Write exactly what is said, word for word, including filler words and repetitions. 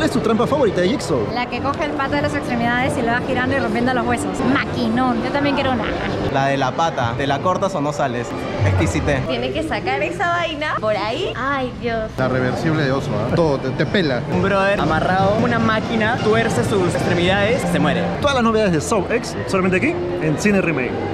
¿Cuál es tu trampa favorita de Jigsaw? La que coge el pato de las extremidades y lo va girando y rompiendo los huesos. Maquinón. Yo también quiero una. La de la pata. ¿Te la cortas o no sales? Exquisité. Tiene que sacar esa vaina por ahí. Ay, Dios. La reversible de oso, ¿eh? Todo, te, te pela. Un brother amarrado, una máquina, tuerce sus extremidades, se muere. Todas las novedades de Saw X, solamente aquí, en Cine Remake.